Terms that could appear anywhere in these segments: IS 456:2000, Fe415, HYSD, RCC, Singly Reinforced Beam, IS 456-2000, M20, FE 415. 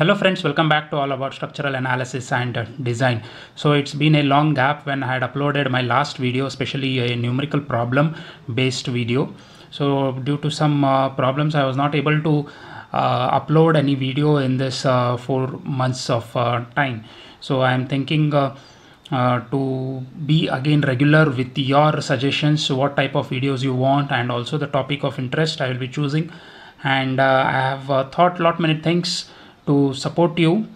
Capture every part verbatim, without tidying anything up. Hello friends, welcome back to all about structural analysis and design. So it's been a long gap when I had uploaded my last video, especially a numerical problem based video. So due to some uh, problems, I was not able to uh, upload any video in this uh, four months of uh, time. So I am thinking uh, uh, to be again regular with your suggestions, what type of videos you want and also the topic of interest I will be choosing. And uh, I have uh, thought lot many things to support you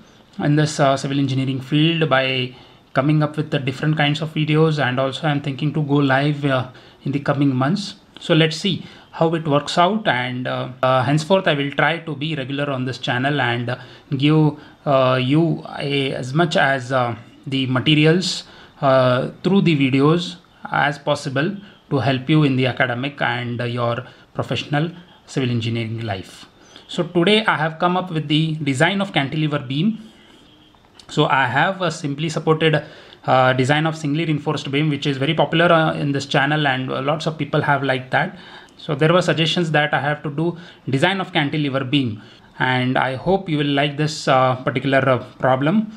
in this uh, civil engineering field by coming up with the different kinds of videos, and also I'm thinking to go live uh, in the coming months. So let's see how it works out, and uh, uh, henceforth I will try to be regular on this channel and uh, give uh, you a, as much as uh, the materials uh, through the videos as possible to help you in the academic and uh, your professional civil engineering life. So today I have come up with the design of cantilever beam. So I have a simply supported uh, design of singly reinforced beam, which is very popular uh, in this channel, and lots of people have liked that. So there were suggestions that I have to do design of cantilever beam, and I hope you will like this uh, particular uh, problem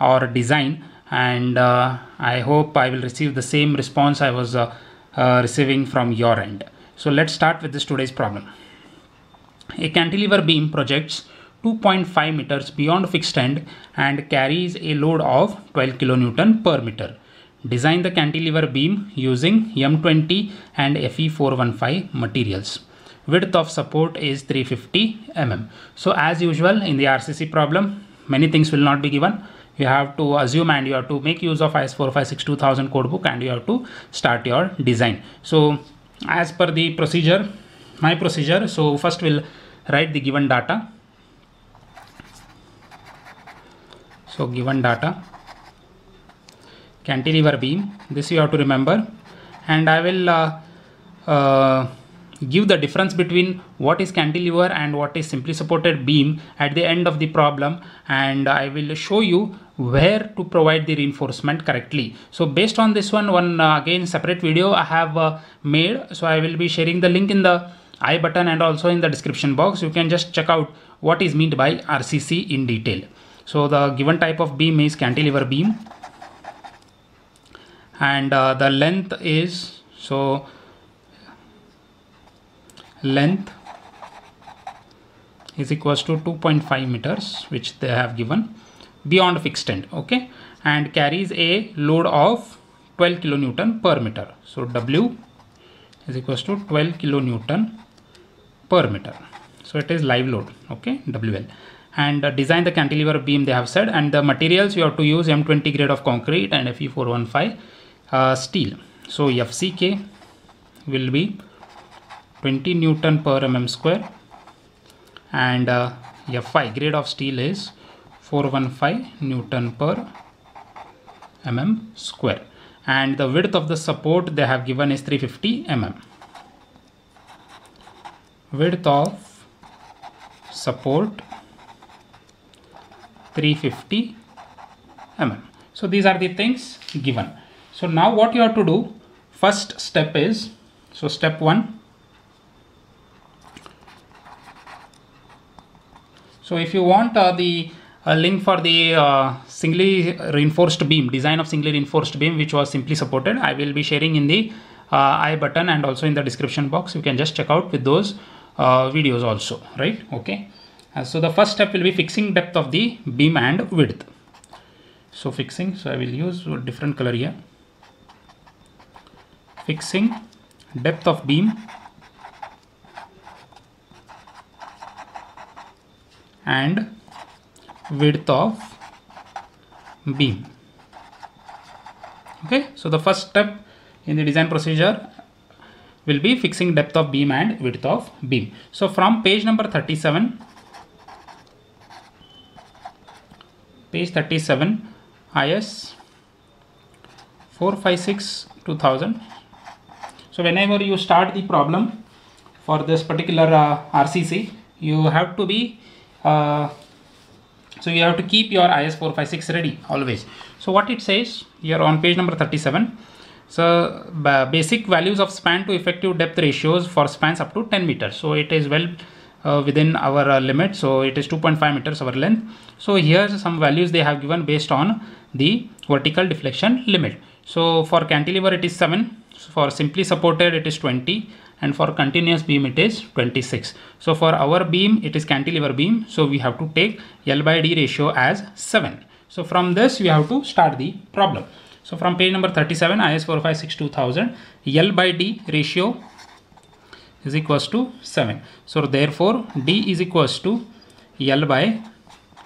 or design, and uh, I hope I will receive the same response I was uh, uh, receiving from your end. So let's start with this today's problem. A cantilever beam projects two point five meters beyond fixed end and carries a load of twelve kilonewton per meter. Design the cantilever beam using M twenty and F E four one five materials. Width of support is three hundred fifty millimeters. So as usual in the R C C problem, many things will not be given. You have to assume and you have to make use of I S four five six two thousand codebook, and you have to start your design. So as per the procedure, my procedure, so first we'll write the given data. So given data, cantilever beam, this you have to remember, and I will uh, uh, give the difference between what is cantilever and what is simply supported beam at the end of the problem, and I will show you where to provide the reinforcement correctly. So based on this one one uh, again separate video I have uh, made, so I will be sharing the link in the I button and also in the description box. You can just check out what is meant by R C C in detail. So the given type of beam is cantilever beam, and uh, the length is, so length is equals to two point five meters, which they have given, beyond fixed end, okay, and carries a load of twelve kilonewton per meter. So W is equals to twelve kilonewton per meter. So it is live load, okay, W L. And uh, design the cantilever beam they have said, and the materials you have to use M twenty grade of concrete and F E four one five uh, steel. So F C K will be twenty newton per mm square, and uh, F I grade of steel is four hundred fifteen newton per mm square, and the width of the support they have given is three hundred fifty millimeters. Width of support three hundred fifty millimeters. So these are the things given. So now what you have to do, first step is, so step one. So if you want uh, the uh, link for the uh, singly reinforced beam, design of singly reinforced beam, which was simply supported, I will be sharing in the uh, I button and also in the description box. You can just check out with those uh, videos also, right? Okay. Uh, so the first step will be fixing depth of the beam and width. So fixing, so I will use a different color here. Fixing depth of beam and width of beam. Okay, so the first step in the design procedure will be fixing depth of beam and width of beam. So from page number thirty-seven, page thirty-seven, I S four five six two thousand. So whenever you start the problem for this particular uh, R C C, you have to be Uh, so you have to keep your I S four five six ready always. So what it says here on page number thirty-seven, so basic values of span to effective depth ratios for spans up to ten meters. So it is well uh, within our uh, limit. So it is two point five meters our length. So here some values they have given based on the vertical deflection limit. So for cantilever it is seven, for simply supported it is twenty, and for continuous beam it is twenty-six. So for our beam it is cantilever beam, so we have to take L by D ratio as seven. So from this we have to start the problem. So from page number thirty-seven, I S four five six two thousand, L by D ratio is equals to seven. So therefore D is equals to L by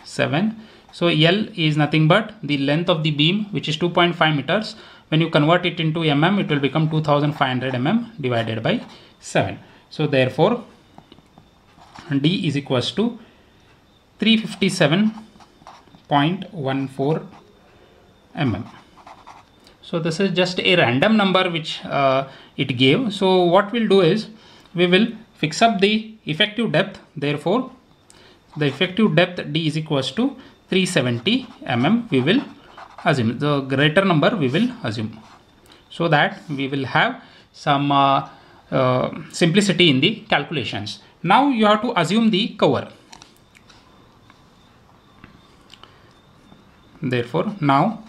seven. So L is nothing but the length of the beam, which is two point five meters. When you convert it into mm, it will become two thousand five hundred millimeters divided by seven. So therefore D is equals to three fifty-seven point one four millimeters. So this is just a random number which uh, it gave. So what we'll do is we will fix up the effective depth. Therefore the effective depth D is equals to three seventy millimeters. We will assume the greater number we will assume, so that we will have some uh, uh, simplicity in the calculations. Now you have to assume the cover. Therefore now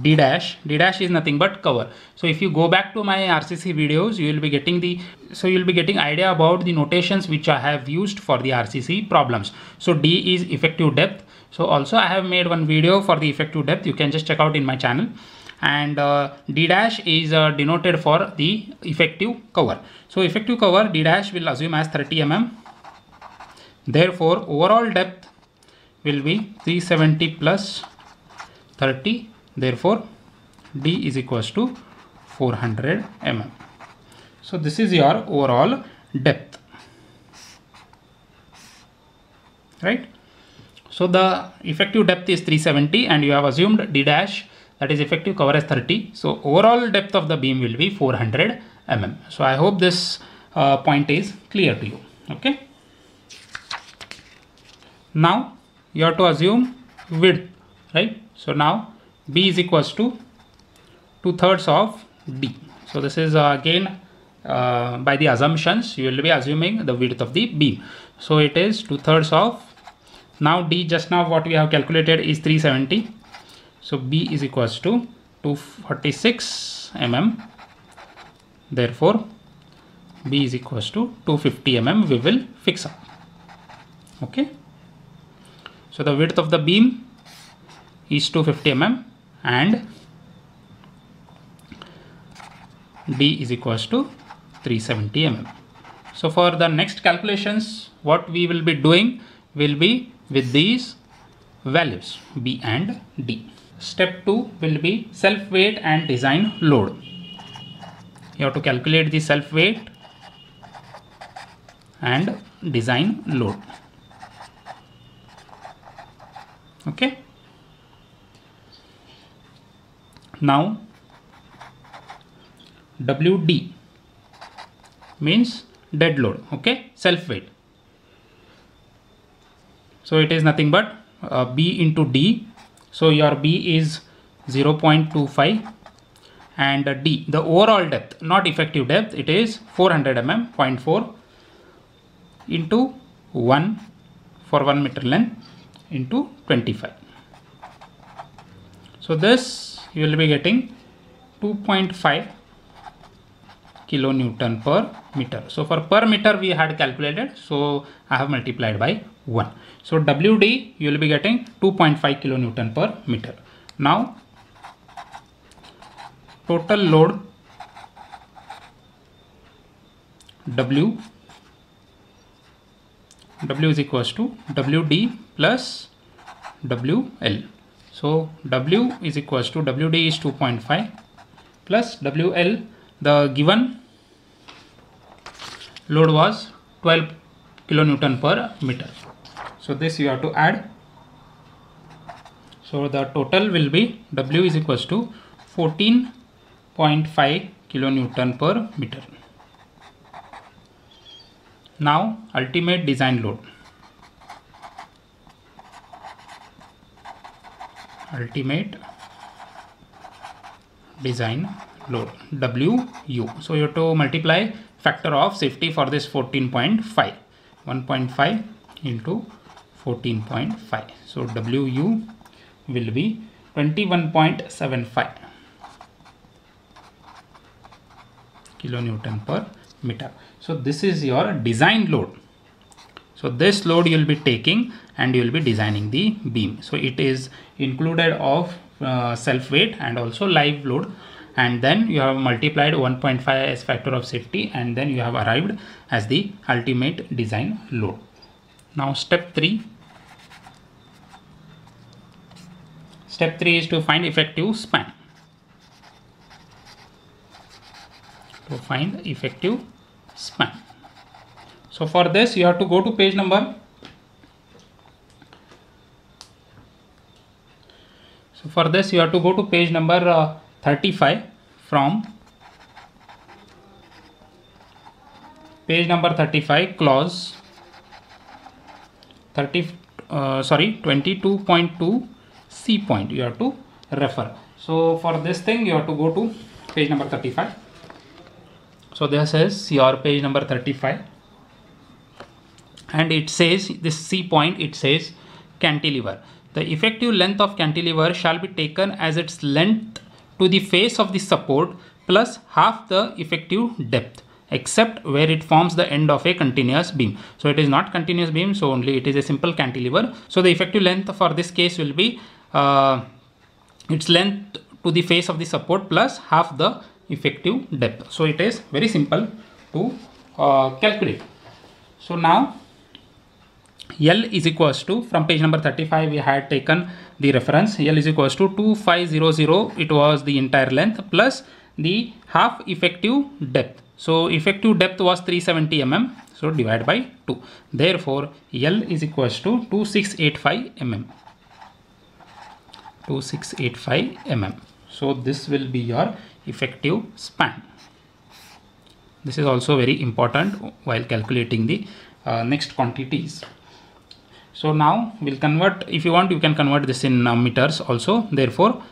D dash, D dash is nothing but cover. So if you go back to my R C C videos, you will be getting the, so you will be getting idea about the notations which I have used for the R C C problems. So D is effective depth. So also I have made one video for the effective depth. You can just check out in my channel. And uh, D dash is uh, denoted for the effective cover. So effective cover D dash will assume as thirty millimeters. Therefore overall depth will be three seventy plus thirty. Therefore D is equals to four hundred millimeters. So this is your overall depth, right? So the effective depth is three seventy, and you have assumed D dash, that is effective cover, as thirty. So overall depth of the beam will be four hundred millimeters. So I hope this uh, point is clear to you. Okay. Now you have to assume width, right? So now B is equals to two thirds of D. So this is uh, again uh, by the assumptions, you will be assuming the width of the beam. So it is two thirds of, now D just now what we have calculated is three seventy. So B is equals to two forty-six millimeters. Therefore B is equals to two fifty millimeters. We will fix up. Okay. So the width of the beam is two fifty millimeters. And D is equals to three seventy millimeters. So for the next calculations, what we will be doing will be with these values B and D. Step two will be self weight and design load. You have to calculate the self weight and design load. Okay. Now W D means dead load, okay, self weight. So it is nothing but uh, B into D. So your B is zero point two five, and uh, D, the overall depth, not effective depth, it is four hundred millimeters, zero point four into one for one meter length into twenty-five. So this you will be getting two point five kilonewton per meter. So for per meter we had calculated, so I have multiplied by one. So W D you will be getting two point five kilonewton per meter. Now total load W, W is equals to W D plus W L. So W is equals to W D is two point five plus W L. The given load was twelve kilonewton per meter. So this you have to add. So the total will be W is equals to fourteen point five kilonewton per meter. Now ultimate design load. Ultimate design load W U. So you have to multiply factor of safety for this fourteen point five. one point five into fourteen point five. So W U will be twenty-one point seven five kilonewton per meter. So this is your design load. So this load you will be taking and you will be designing the beam. So it is included of uh, self weight and also live load, and then you have multiplied one point five as factor of safety, and then you have arrived as the ultimate design load. Now step three. Step three is to find effective span. To find effective span. So for this you have to go to page number. So for this you have to go to page number uh, thirty-five from page number thirty-five, clause thirty. Uh, sorry, twenty-two point two C point. You have to refer. So for this thing you have to go to page number thirty-five. So this is your page number thirty-five. And it says this C point, it says cantilever. The effective length of cantilever shall be taken as its length to the face of the support plus half the effective depth, except where it forms the end of a continuous beam. So it is not continuous beam, so only it is a simple cantilever. So the effective length for this case will be uh, its length to the face of the support plus half the effective depth. So it is very simple to uh, calculate. So now L is equals to, from page number thirty-five we had taken the reference, L is equals to two thousand five hundred, it was the entire length plus the half effective depth. So effective depth was three hundred seventy millimeters, so divide by two. Therefore L is equals to two thousand six hundred eighty-five millimeters. two thousand six hundred eighty-five millimeters. So this will be your effective span. This is also very important while calculating the uh, next quantities. So now we'll convert, if you want you can convert this in uh, meters also. Therefore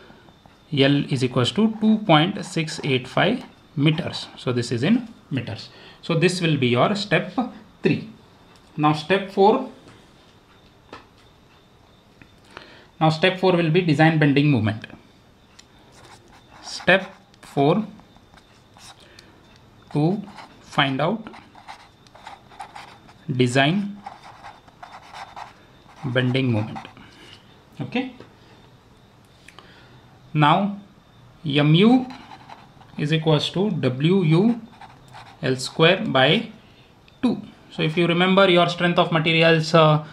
L is equals to two point six eight five meters. So this is in meters. So this will be your step three. Now step four. Now step four will be design bending moment. Step four, to find out design bending moment. Okay. Now mu is equals to W U L square by two. So if you remember your strength of materials uh,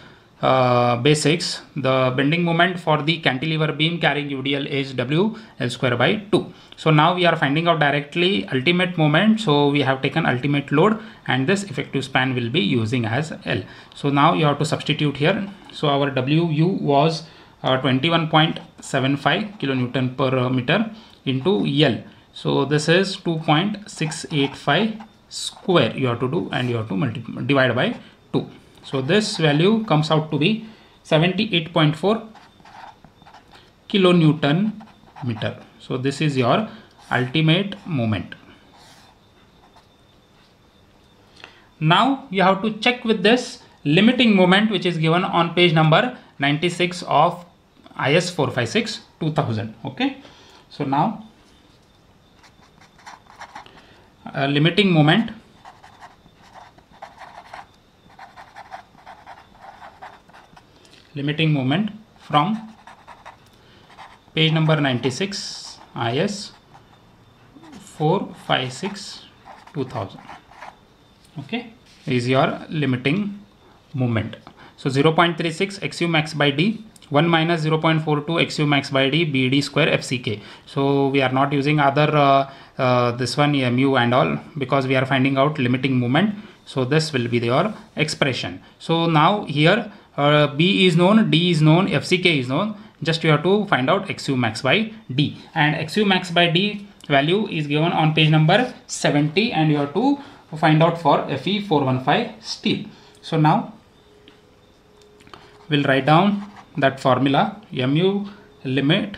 uh, basics, the bending moment for the cantilever beam carrying U D L is W L square by two. So now we are finding out directly ultimate moment. So we have taken ultimate load and this effective span will be using as L. So now you have to substitute here. So our W U was uh, twenty-one point seven five kilonewton per meter into L. So this is two point six eight five square you have to do, and you have to multiply, divide by two. So this value comes out to be seventy-eight point four kilonewton meter. So this is your ultimate moment. Now you have to check with this limiting moment which is given on page number ninety-six of I S four fifty-six two thousand. Okay. So now Uh, limiting moment limiting moment from page number ninety-six I S four fifty-six two thousand. Okay, is your limiting moment. So zero point three six X U max by D, one minus zero point four two X U max by D, B D square F C K. So we are not using other uh, uh, this one mu and all, because we are finding out limiting moment. So this will be your expression. So now here uh, B is known, D is known, F C K is known. Just you have to find out X U max by D, and X U max by D value is given on page number seventy, and you have to find out for F E four fifteen steel. So now we'll write down that formula, mu limit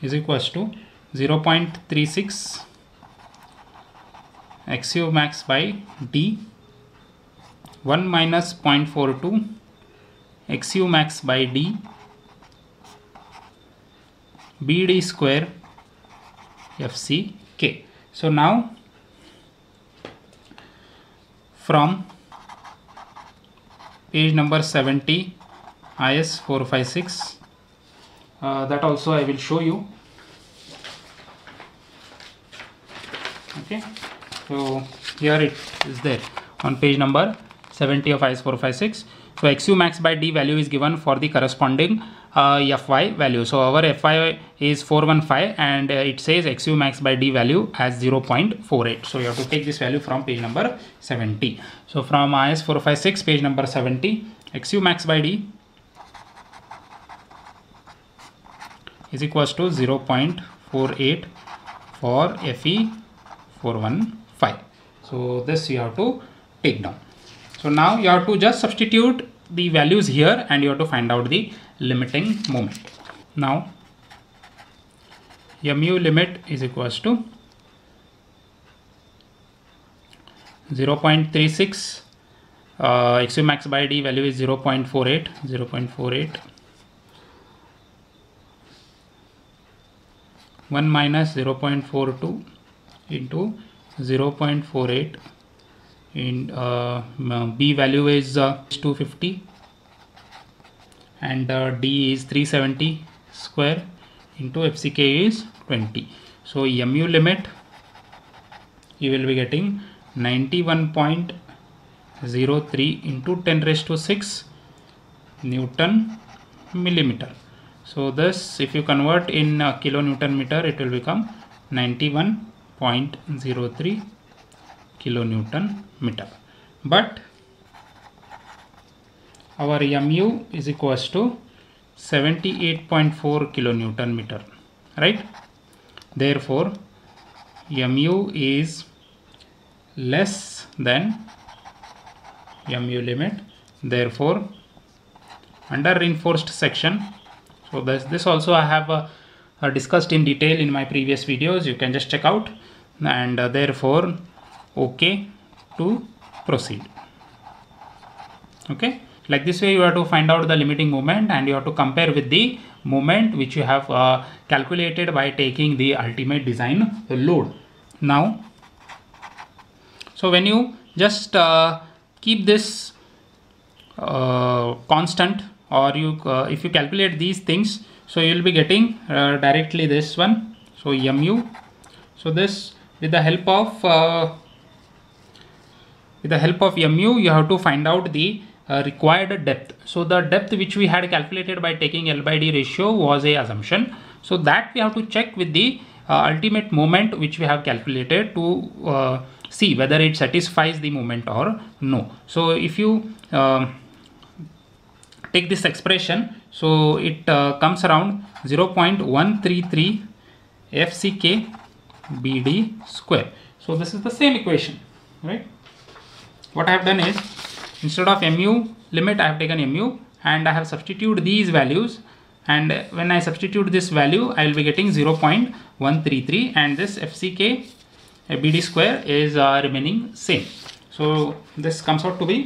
is equals to zero point three six axial max by D, one minus point four two axial max by D, B D square F C K. So now from page number seventy I S four five six, uh, that also I will show you. Okay, so here it is there on page number seventy of I S four five six. So X U max by D value is given for the corresponding uh, F Y value. So our F Y is four one five and uh, it says X U max by D value as zero point four eight. So you have to take this value from page number seventy. So from I S four five six page number seventy, X U max by D is equals to zero point four eight for F E four one five. So this you have to take down. So now you have to just substitute the values here and you have to find out the limiting moment. Now your mu limit is equals to zero point three six, uh, X U max by D value is zero point four eight, zero point four eight, one minus zero point four two into zero point four eight. In uh, B value is uh, two fifty and uh, D is three seventy square into F C K is twenty. So M U limit you will be getting ninety-one point zero three into ten raised to six Newton millimeter. So this, if you convert in uh, kilonewton meter, it will become ninety-one point zero three kilonewton meter. But our M U is equals to seventy-eight point four kilonewton meter, right? Therefore M U is less than M U limit. Therefore under reinforced section, so this, this also I have uh, uh, discussed in detail in my previous videos, you can just check out, and uh, therefore okay to proceed. Okay, like this way you have to find out the limiting moment and you have to compare with the moment which you have uh, calculated by taking the ultimate design load. Now, so when you just uh, keep this uh, constant, or you uh, if you calculate these things, so you will be getting uh, directly this one. So M U, so this with the help of uh, With the help of M U, you have to find out the uh, required depth. So the depth which we had calculated by taking L by D ratio was a assumption. So that we have to check with the uh, ultimate moment which we have calculated to uh, see whether it satisfies the moment or no. So if you uh, take this expression, so it uh, comes around zero point one three three F C K B D square. So this is the same equation, right? What I have done is, instead of M U limit, I have taken M U and I have substituted these values, and when I substitute this value, I will be getting zero point one three three and this F C K B D square is uh, remaining same. So this comes out to be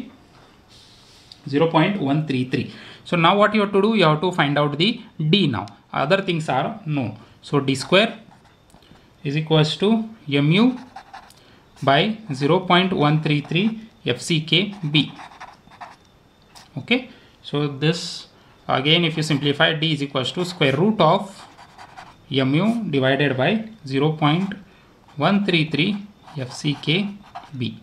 zero point one three three. So now what you have to do, you have to find out the D now. Other things are known. So D square is equals to M U by zero point one three three F C K B. Okay, so this again, if you simplify, D is equals to square root of M U divided by zero point one three three F C K B.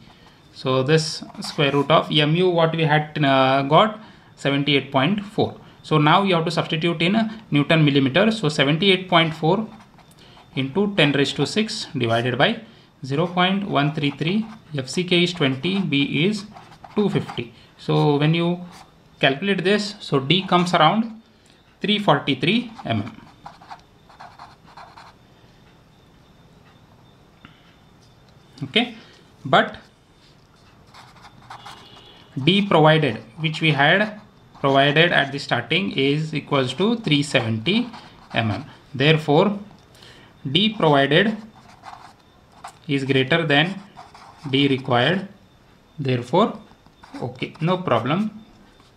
So this square root of M U, what we had uh, got seventy-eight point four. So now you have to substitute in uh, Newton millimeter. So seventy-eight point four into ten raised to six divided by zero point one three three F C K is twenty, B is two fifty. So when you calculate this, so D comes around three forty-three mm. Okay, but D provided, which we had provided at the starting, is equals to three seventy mm. Therefore D provided is greater than be required. Therefore, okay, no problem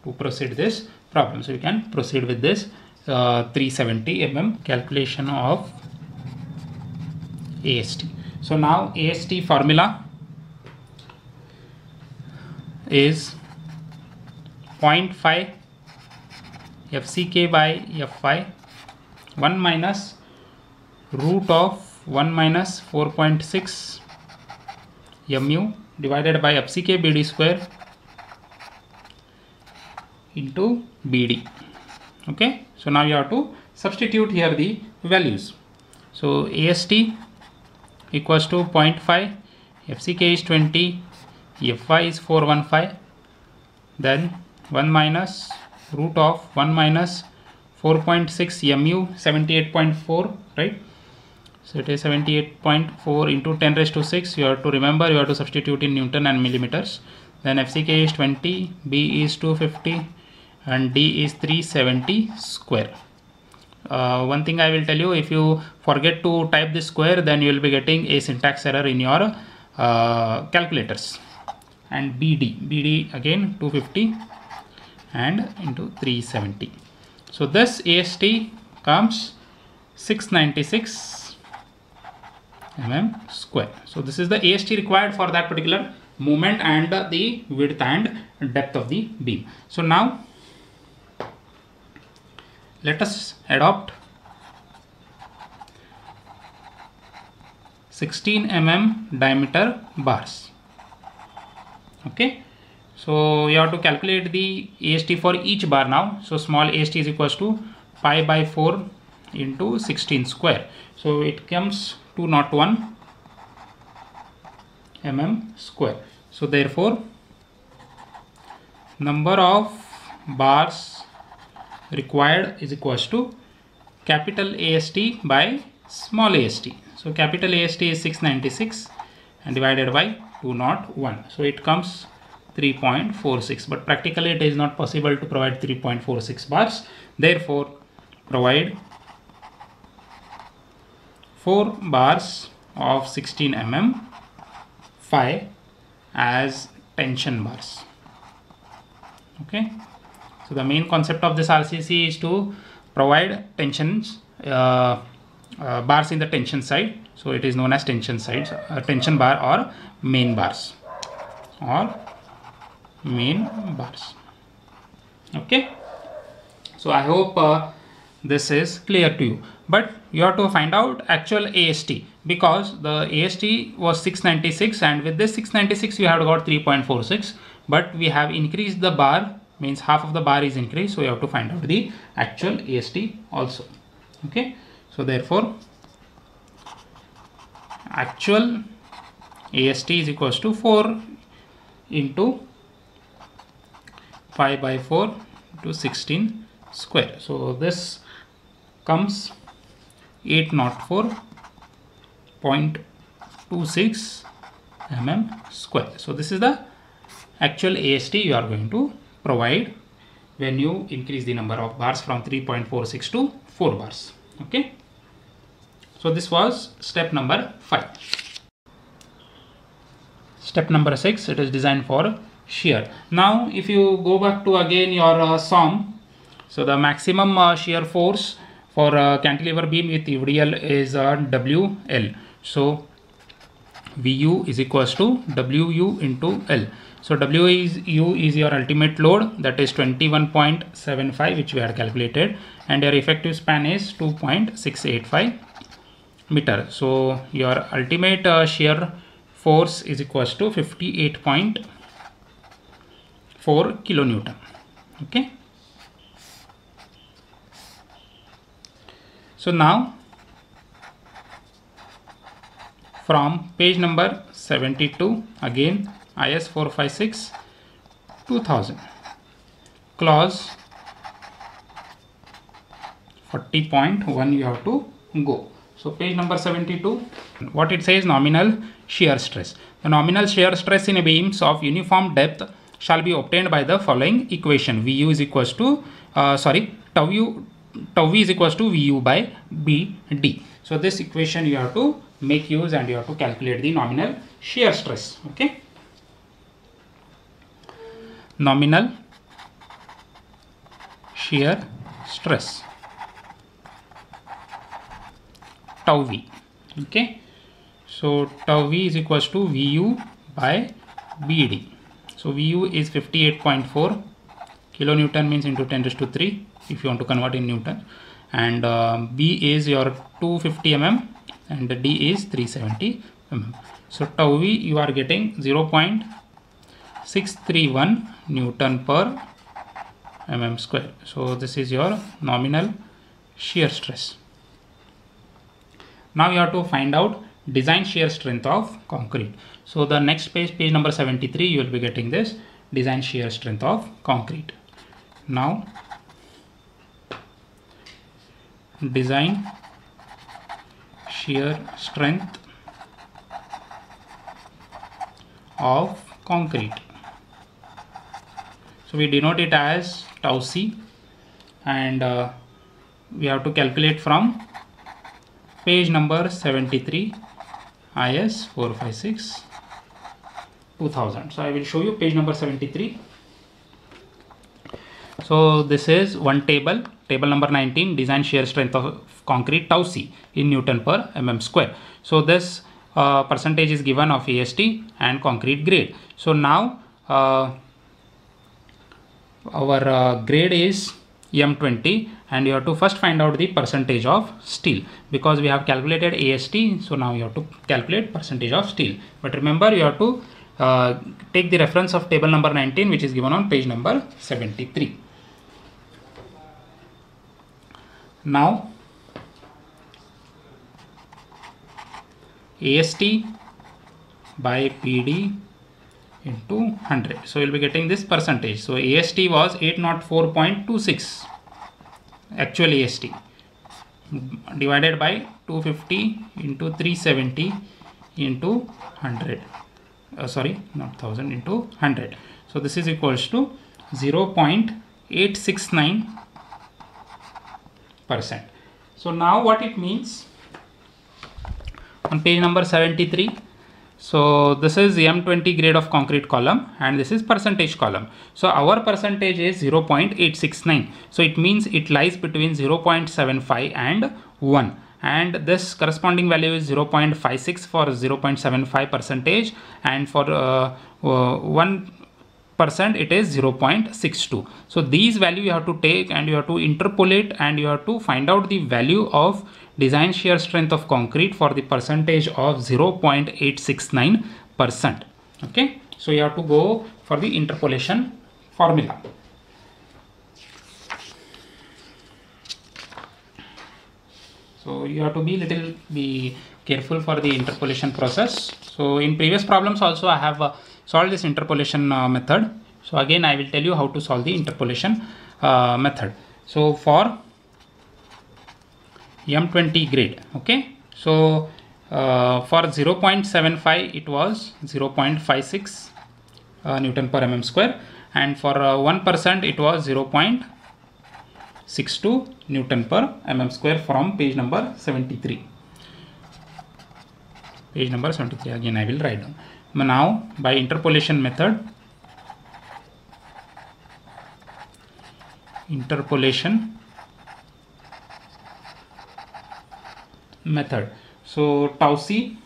to proceed this problem. So you can proceed with this uh, three seventy millimeter calculation of A S T. So now A S T formula is zero point five F C K by F Y one minus root of one minus four point six mu divided by F C K B D square into B D. Okay, so now you have to substitute here the values. So A S T equals to zero point five, F C K is twenty, F Y is four one five, then one minus root of one minus four point six mu, seventy-eight point four, right? So it is seventy-eight point four into ten raised to six. You have to remember, you have to substitute in Newton and millimeters. Then F C K is twenty, B is two fifty and D is three seventy square. Uh, one thing I will tell you, if you forget to type this square, then you will be getting a syntax error in your uh, calculators. And B D, B D again two fifty and into three seventy. So this A S T comes six ninety-six millimeter square. So this is the A S T required for that particular movement and uh, the width and depth of the beam. So now let us adopt sixteen millimeter diameter bars. Okay, so you have to calculate the A S T for each bar now. So small A S T is equals to pi by four into sixteen square. So it comes two hundred one millimeter square. So therefore, number of bars required is equals to capital A S T by small A S T. So capital A S T is six ninety-six and divided by two hundred one. So it comes three point four six, but practically it is not possible to provide three point four six bars. Therefore, provide four bars of sixteen millimeter phi as tension bars. Okay. So the main concept of this R C C is to provide tensions, uh, uh, bars in the tension side. So it is known as tension sides, uh, tension bar or main bars or main bars. Okay. So I hope uh, this is clear to you. But you have to find out actual A S T, because the A S T was six ninety-six, and with this six ninety-six you have got three point four six. But we have increased the bar, means half of the bar is increased, so you have to find out the actual A S T also. Okay, so therefore actual A S T is equals to four into pi by four to sixteen square. So this comes eight hundred four point two six millimeter square. So this is the actual A S T you are going to provide when you increase the number of bars from three point four six to four bars. Okay. So this was step number five. Step number six, it is designed for shear. Now if you go back to again your uh, SOM, so the maximum uh, shear force for uh, cantilever beam with U D L is uh, W L. So V U is equals to W U into L. So W is U is your ultimate load, that is twenty-one point seven five, which we had calculated, and your effective span is two point six eight five meter. So your ultimate uh, shear force is equals to fifty-eight point four kilonewton. Okay. So now from page number seventy-two, again I S four fifty-six two thousand, clause forty point one you have to go. So page number seventy-two, what it says, nominal shear stress. The nominal shear stress in beams of uniform depth shall be obtained by the following equation. Vu is equals to, uh, sorry, tau u, tau v is equals to Vu by B D. So this equation you have to make use, and you have to calculate the nominal shear stress. Okay, nominal shear stress tau v. Okay, so tau v is equals to Vu by Bd. So Vu is fifty-eight point four kilonewton means into ten raised to three if you want to convert in newton, and uh, B is your two hundred fifty millimeters and D is three hundred seventy millimeters. So tau v you are getting zero point six three one newton per mm square. So this is your nominal shear stress. Now you have to find out design shear strength of concrete. So the next page, page number seventy-three, you will be getting this design shear strength of concrete. Now design shear strength of concrete. So we denote it as tau c, and uh, we have to calculate from page number seventy-three, I S four fifty-six two thousand. So I will show you page number seventy-three. So this is one table, table number nineteen, design shear strength of concrete tau c in newton per mm square. So this uh, percentage is given of H Y S D and concrete grade. So now uh, our uh, grade is M twenty, and you have to first find out the percentage of steel, because we have calculated A S T. So now you have to calculate percentage of steel, but remember you have to uh, take the reference of table number nineteen, which is given on page number seventy-three. Now A S T by P D into one hundred. So you'll be getting this percentage. So A S T was eight hundred four point two six, actual A S T divided by two hundred fifty into three hundred seventy into one hundred, uh, sorry not one thousand, into one hundred. So this is equals to zero point eight six nine percent. So now what it means on page number seventy-three. So this is the M twenty grade of concrete column, and this is percentage column. So our percentage is zero point eight six nine. So it means it lies between zero point seven five and one, and this corresponding value is zero point five six for zero point seven five percentage, and for uh, uh, one percent it is zero point six two. So these value you have to take, and you have to interpolate, and you have to find out the value of design shear strength of concrete for the percentage of zero point eight six nine percent. Okay, so you have to go for the interpolation formula. So you have to be little be careful for the interpolation process. So in previous problems also I have uh, solved this interpolation uh, method. So again I will tell you how to solve the interpolation uh, method. So for M twenty grade, okay, so uh, for zero point seven five it was zero point five six uh, newton per mm square, and for uh, one percent it was zero point six two newton per mm square from page number seventy-three. Page number seventy-three, again I will write down. Now by interpolation method, interpolation method. So tau c,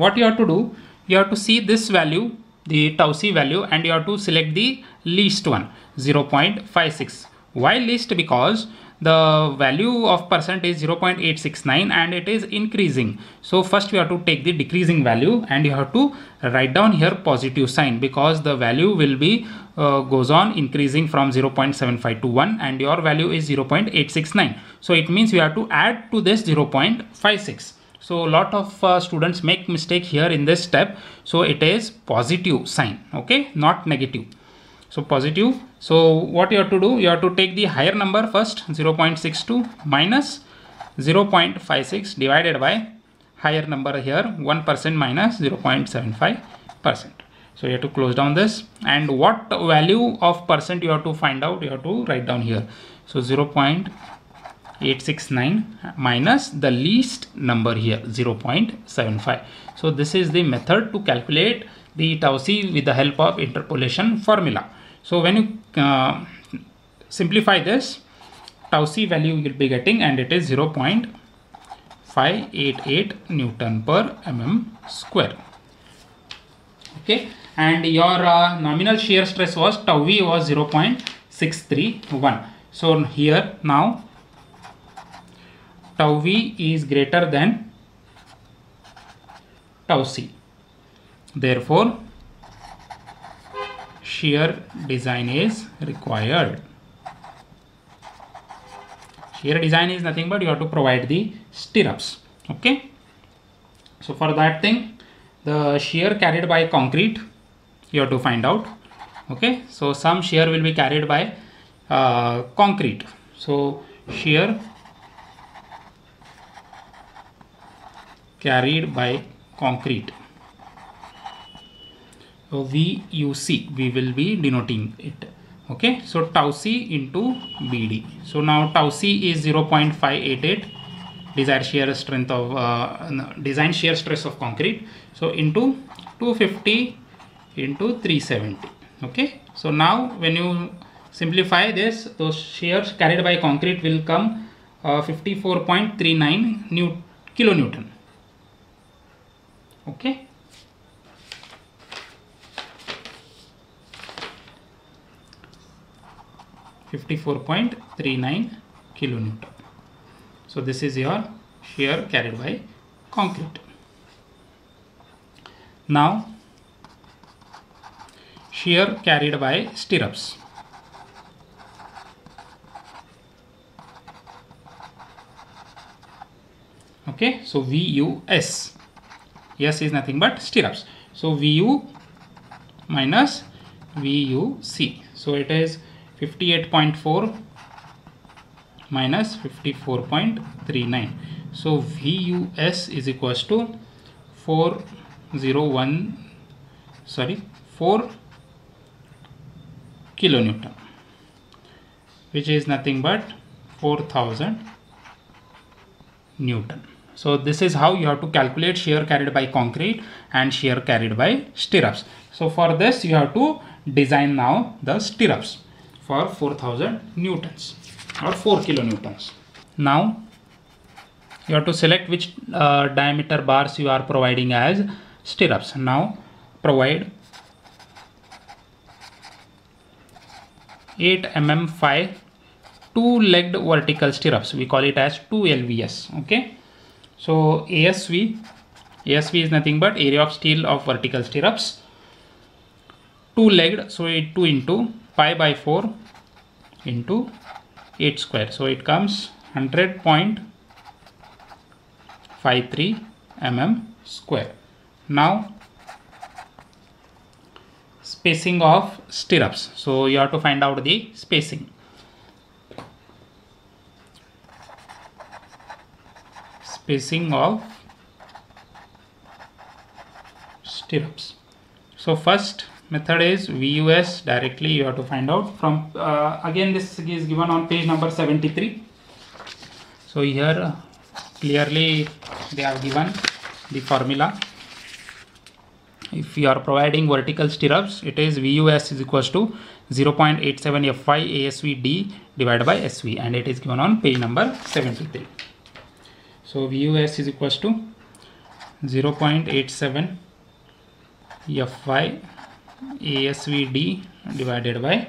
what you have to do, you have to see this value, the tau c value, and you have to select the least one, zero point five six. Why least? Because the value of percent is zero point eight six nine and it is increasing. So first we have to take the decreasing value, and you have to write down here positive sign, because the value will be uh, goes on increasing from zero point seven five to one, and your value is zero point eight six nine. So it means we have to add to this zero point five six. So a lot of uh, students make mistake here in this step. So it is positive sign, okay, not negative. So positive. So what you have to do, you have to take the higher number first, zero point six two minus zero point five six divided by higher number here, one percent minus zero point seven five percent. So you have to close down this, and what value of percent you have to find out, you have to write down here. So 0.5 eight sixty-nine minus the least number here zero point seven five. So this is the method to calculate the tau c with the help of interpolation formula. So when you uh, simplify this, tau c value you will be getting, and it is zero point five eight eight Newton per mm square. Okay, and your uh, nominal shear stress was tau v was zero point six three one. So here now tau v is greater than tau c. Therefore, shear design is required. Shear design is nothing but you have to provide the stirrups. Okay. So for that thing, the shear carried by concrete you have to find out. Okay. So some shear will be carried by uh, concrete. So shear carried by concrete. So V U C, we will be denoting it. Okay, so tau c into B D. So now tau c is zero point five eight eight, desired shear strength of uh, no, design shear stress of concrete. So into two fifty into three seventy. Okay, so now when you simplify this, those shears carried by concrete will come uh, fifty-four point three nine new kilonewton. Okay. fifty-four point three nine kilonewton. So this is your shear carried by concrete. Now shear carried by stirrups. Okay, so V U S. S is nothing but stirrups. So V U minus V U C. So it is fifty-eight point four minus fifty-four point three nine. So V U S is equals to four oh one sorry four kilonewton, which is nothing but four thousand Newton. So this is how you have to calculate shear carried by concrete and shear carried by stirrups. So for this you have to design now the stirrups for four thousand newtons or four kilonewtons. Now you have to select which uh, diameter bars you are providing as stirrups. Now provide eight millimeter phi two-legged vertical stirrups. We call it as two L V S. Okay. So A S V, A S V is nothing but area of steel of vertical stirrups. Two-legged, so it two into pi by four into eight square, so it comes one hundred point five three mm square. Now spacing of stirrups, so you have to find out the spacing. Spacing of stirrups. So first method is V U S directly you have to find out from uh, again this is given on page number seventy-three. So here clearly they have given the formula. If you are providing vertical stirrups, it is V U S is equals to zero point eight seven F Y A S V D divided by S V, and it is given on page number seventy-three. So V U S is equals to zero point eight seven F Y A S V D divided by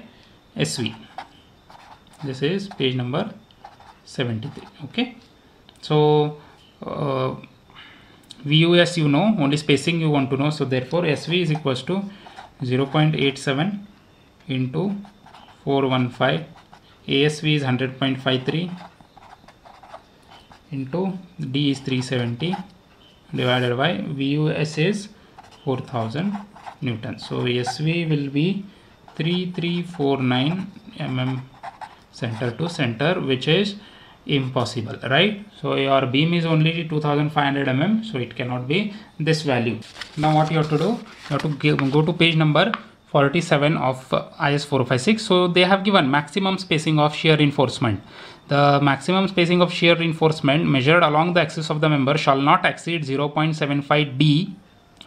S V. This is page number seventy-three. Okay, so uh, V U S you know, only spacing you want to know. So therefore S V is equals to zero point eight seven into four hundred fifteen. A S V is one hundred point five three into D is three seventy divided by V U S is four thousand Newton. So S V will be three three four nine mm center to center, which is impossible, right? So your beam is only two thousand five hundred mm, so it cannot be this value. Now what you have to do, you have to give, go to page number forty-seven of uh, I S four fifty-six. So they have given maximum spacing of shear reinforcement. The maximum spacing of shear reinforcement measured along the axis of the member shall not exceed zero point seven five d,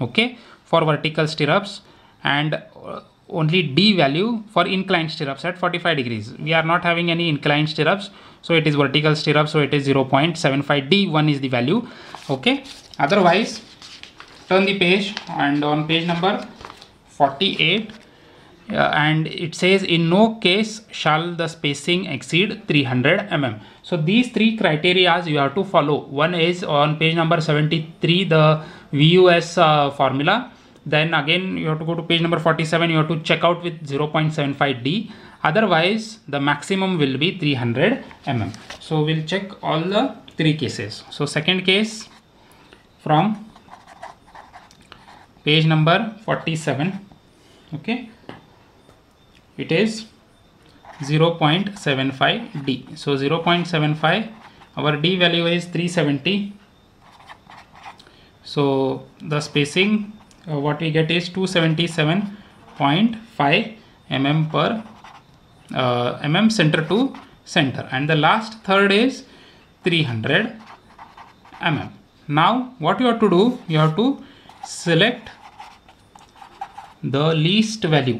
okay, for vertical stirrups, and only d value for inclined stirrups at forty-five degrees. We are not having any inclined stirrups, so it is vertical stirrups, so it is zero point seven five d, one is the value, okay. Otherwise, turn the page, and on page number forty-eight, Uh, and it says in no case shall the spacing exceed three hundred millimeters. So these three criteria you have to follow. One is on page number seventy-three, the V U S uh, formula. Then again you have to go to page number forty-seven, you have to check out with zero point seven five d. Otherwise the maximum will be three hundred millimeters. So we'll check all the three cases. So second case from page number forty-seven, okay. It is zero point seven five d. So zero point seven five, our d value is three seventy. So the spacing uh, what we get is two seventy-seven point five millimeters per uh, mm center to center, and the last third is three hundred millimeters. Now what you have to do, you have to select the least value.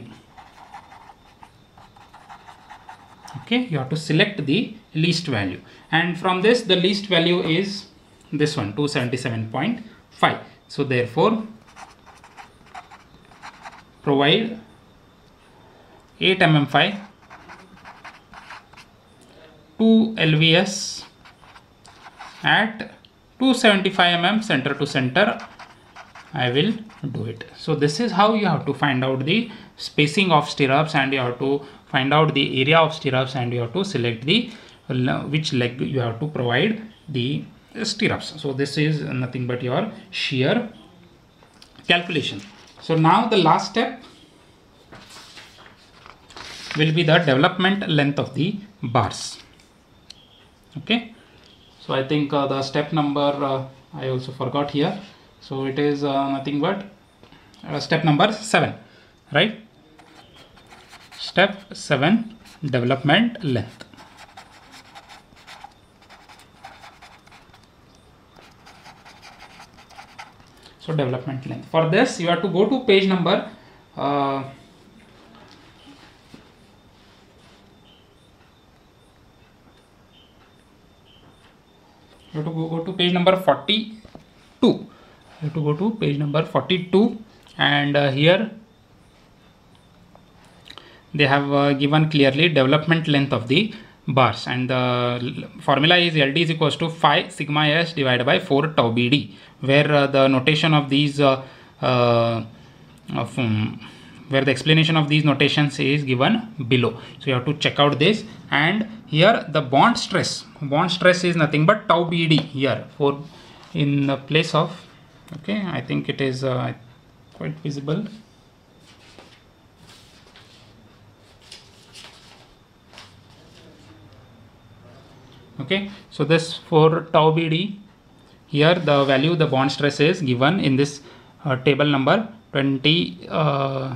Okay, you have to select the least value, and from this the least value is this one, two seventy-seven point five. So therefore provide eight millimeter phi, two L V S at two seventy-five millimeters center to center. I will do it. So this is how you have to find out the spacing of stirrups, and you have to find out the area of stirrups, and you have to select the which leg you have to provide the stirrups. So this is nothing but your shear calculation. So now the last step will be the development length of the bars. Okay. So I think uh, the step number uh, I also forgot here. So it is uh, nothing but uh, step number seven, right? Step seven, development length. So development length. For this, you have to go to page number uh, you have to go, go to page number forty-two. You have to go to page number forty-two, and uh, here they have uh, given clearly development length of the bars, and the formula is L D is equals to phi sigma s divided by four tau B D, where uh, the notation of these uh, uh, of, um, where the explanation of these notations is given below. So you have to check out this, and here the bond stress, bond stress is nothing but tau B D here for in the place of, okay, I think it is uh, quite visible. Okay, so this for tau B D, here the value, the bond stress is given in this uh, table number twenty. Uh,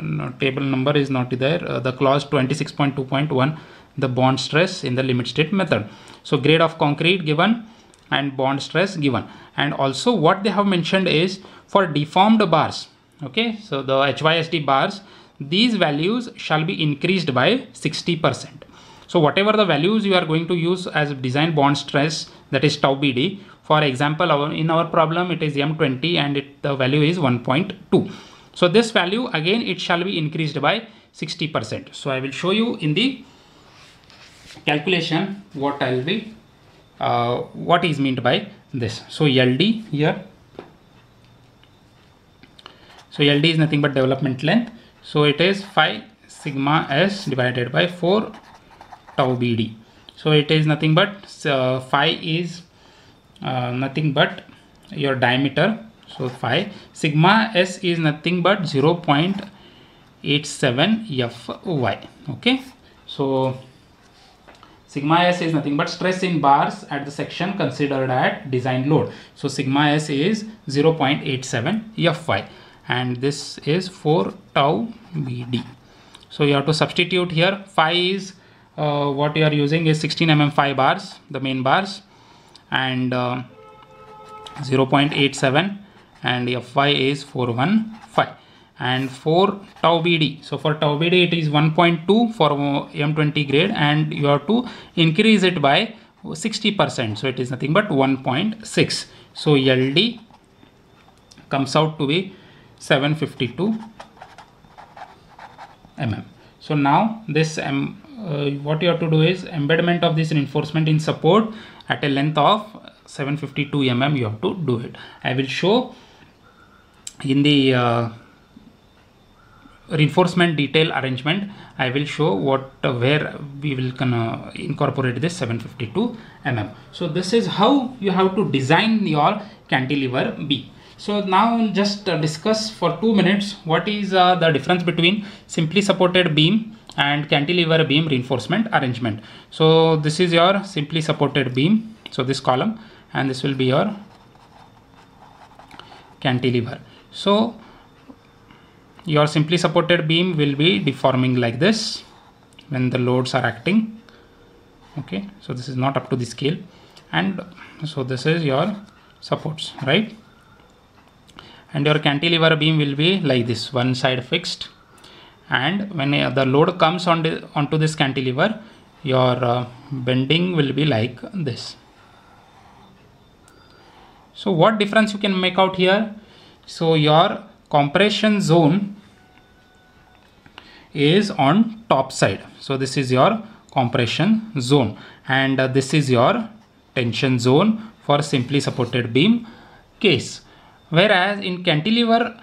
no, table number is not there. Uh, the clause twenty-six point two point one, the bond stress in the limit state method. So grade of concrete given, and bond stress given, and also what they have mentioned is for deformed bars, okay, so the H Y S D bars, these values shall be increased by sixty percent. So whatever the values you are going to use as design bond stress, that is tau B D, for example our, in our problem it is M twenty, and it, the value is one point two. So this value again it shall be increased by sixty percent. So I will show you in the calculation what I will be Uh, what is meant by this. So L D here, so L D is nothing but development length, so it is phi sigma s divided by four tau B D. So it is nothing but uh, phi is uh, nothing but your diameter, so phi sigma s is nothing but zero point eight seven F Y, okay. So sigma s is nothing but stress in bars at the section considered at design load. So sigma s is zero point eight seven F Y, and this is four tau B D. So you have to substitute here. Phi is uh, what you are using is sixteen millimeter five bars, the main bars, and uh, zero point eight seven, and F Y is four one five, and for tau B D, so for tau B D it is one point two for M twenty grade, and you have to increase it by sixty percent, so it is nothing but one point six. So L D comes out to be seven fifty-two millimeters. So now this um, uh, what you have to do is embedment of this reinforcement in support at a length of seven fifty-two millimeters. You have to do it. I will show in the uh, reinforcement detail arrangement. I will show what uh, where we will gonna incorporate this seven fifty-two millimeters. So this is how you have to design your cantilever B. So now we'll just uh, discuss for two minutes what is uh, the difference between simply supported beam and cantilever beam reinforcement arrangement. So this is your simply supported beam, so this column, and this will be your cantilever. So your simply supported beam will be deforming like this when the loads are acting. Okay, so this is not up to the scale, and so this is your supports, right? And your cantilever beam will be like this, one side fixed, and when the load comes on the, onto this cantilever, your uh, bending will be like this. So what difference you can make out here? So your compression zone is on top side, so this is your compression zone, and uh, this is your tension zone for simply supported beam case. Whereas in cantilever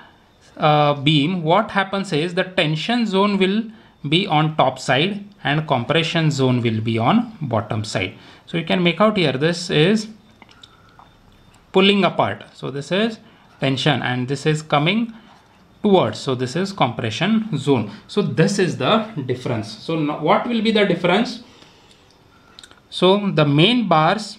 uh, beam, what happens is the tension zone will be on top side and compression zone will be on bottom side. So you can make out here, this is pulling apart, so this is tension, and this is coming towards, so this is compression zone. So this is the difference. So now what will be the difference? So the main bars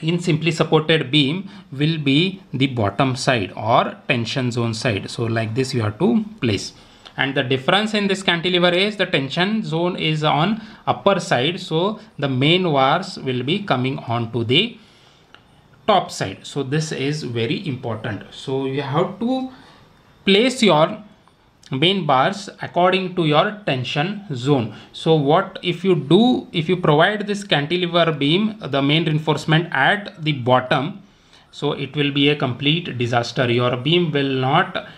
in simply supported beam will be the bottom side or tension zone side, so like this you have to place. And the difference in this cantilever is the tension zone is on upper side, so the main bars will be coming on to the top side. So this is very important. So you have to place your main bars according to your tension zone. So what if you do, if you provide this cantilever beam the main reinforcement at the bottom, so it will be a complete disaster. Your beam will not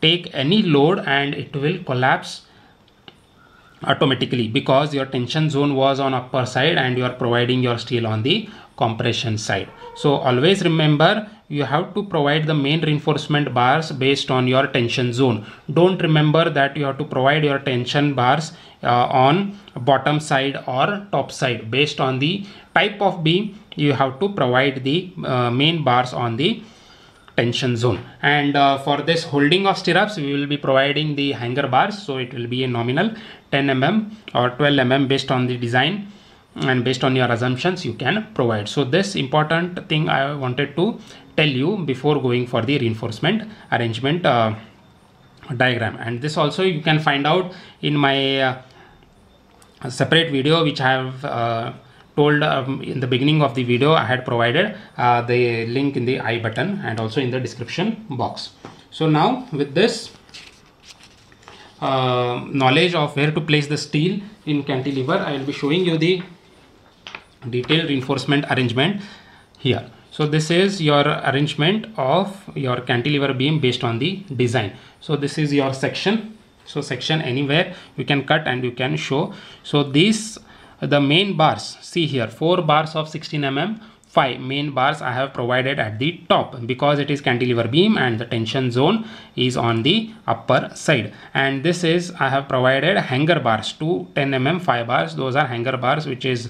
take any load and it will collapse automatically, because your tension zone was on upper side and you are providing your steel on the compression side. So always remember, you have to provide the main reinforcement bars based on your tension zone. Don't remember that you have to provide your tension bars uh, on bottom side or top side. Based on the type of beam, you have to provide the uh, main bars on the tension zone. And uh, for this holding of stirrups, we will be providing the hanger bars, so it will be a nominal ten millimeters or twelve millimeters based on the design and based on your assumptions you can provide. So this important thing I wanted to tell you before going for the reinforcement arrangement uh, diagram. And this also you can find out in my uh, separate video which I have uh, told um, in the beginning of the video. I had provided uh, the link in the I button and also in the description box. So now with this uh, knowledge of where to place the steel in cantilever, I will be showing you the detailed reinforcement arrangement here. So this is your arrangement of your cantilever beam based on the design. So this is your section, so section anywhere you can cut and you can show. So these the main bars, see here, four bars of sixteen millimeters, five main bars I have provided at the top because it is cantilever beam and the tension zone is on the upper side. And this is, I have provided hanger bars, two ten millimeter five bars, those are hanger bars which is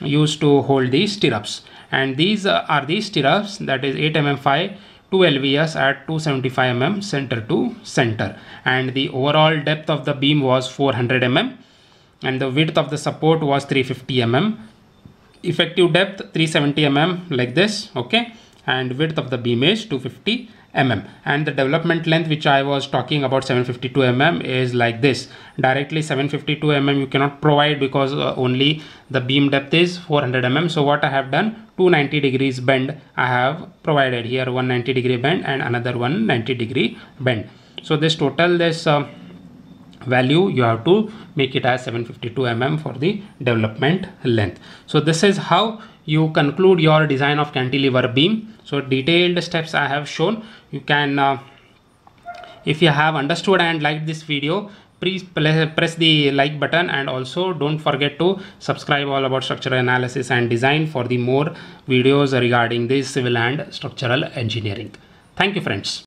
used to hold the stirrups. And these uh, are the stirrups, that is eight millimeter five, two L V S at two seventy-five millimeters center to center. And the overall depth of the beam was four hundred millimeters. And the width of the support was three hundred fifty millimeters. Effective depth three hundred seventy millimeters like this, okay, and width of the beam is 250 mm. And the development length which I was talking about seven hundred fifty-two millimeters is like this. Directly seven hundred fifty-two millimeters you cannot provide because uh, only the beam depth is four hundred millimeters. So what I have done, two ninety degrees bend I have provided here, one ninety degree bend and another one ninety degree bend. So this total, this uh, value you have to make it as seven hundred fifty-two millimeters for the development length. So this is how you conclude your design of cantilever beam. So detailed steps I have shown. You can, uh, if you have understood and liked this video, please press the like button, and also don't forget to subscribe All About Structural Analysis and Design for the more videos regarding this civil and structural engineering. Thank you, friends.